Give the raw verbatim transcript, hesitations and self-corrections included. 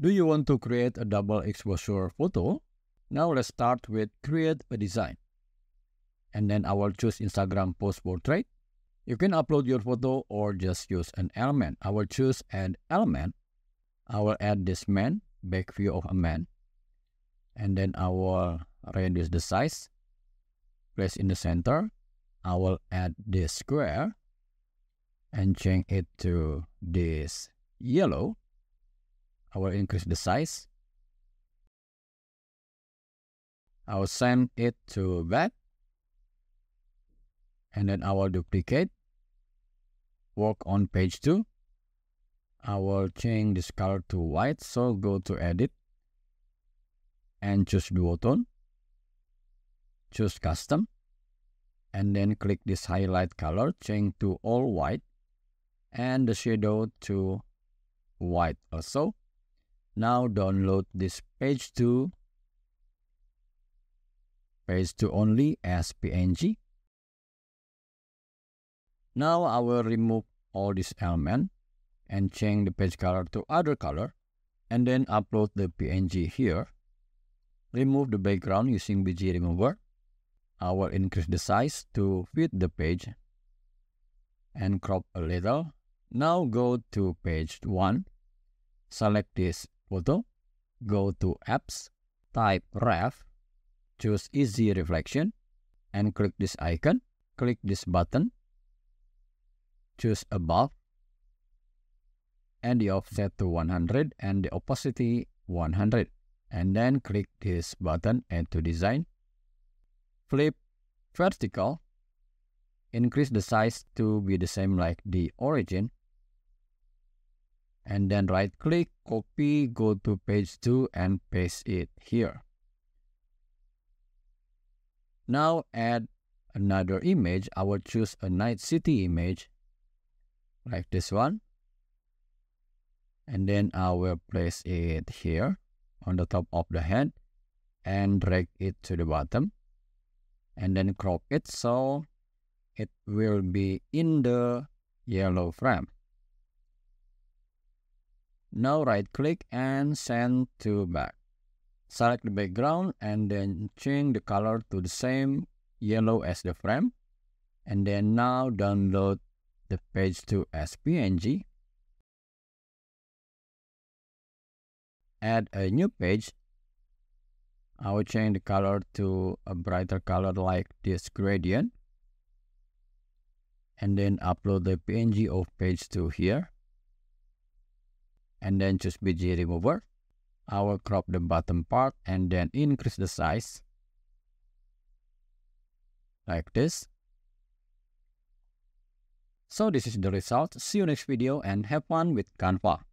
Do you want to create a double exposure photo? Now let's start with create a design. And then I will choose Instagram post portrait. You can upload your photo or just use an element. I will choose an element. I will add this man, back view of a man. And then I will reduce the size. Place in the center. I will add this square. And change it to this yellow. I will increase the size. I will send it to back. And then I will duplicate. Work on page two. I will change this color to white. So go to edit. And choose duotone. Choose custom. And then click this highlight color. Change to all white. And the shadow to white also. Now download this page to page to only as P N G. Now I will remove all this element and change the page color to other color and then upload the P N G here. Remove the background using B G Remover. I will increase the size to fit the page and crop a little. Now go to page one. Select this photo, go to apps, type ref, choose easy reflection, and click this icon, click this button, choose above, and the offset to one hundred and the opacity one hundred, and then click this button add to design, flip vertical, increase the size to be the same like the origin, and then right click, copy, go to page two and paste it here. Now add another image. I will choose a night city image like this one. And then I will place it here on the top of the head and drag it to the bottom and then crop it so it will be in the yellow frame. Now right-click and send to back. Select the background and then change the color to the same yellow as the frame. And then now download the page to as P N G. Add a new page. I will change the color to a brighter color like this gradient. And then upload the P N G of page two here. And then choose B G Remover. I will crop the bottom part and then increase the size. Like this. So this is the result. See you next video and have fun with Canva.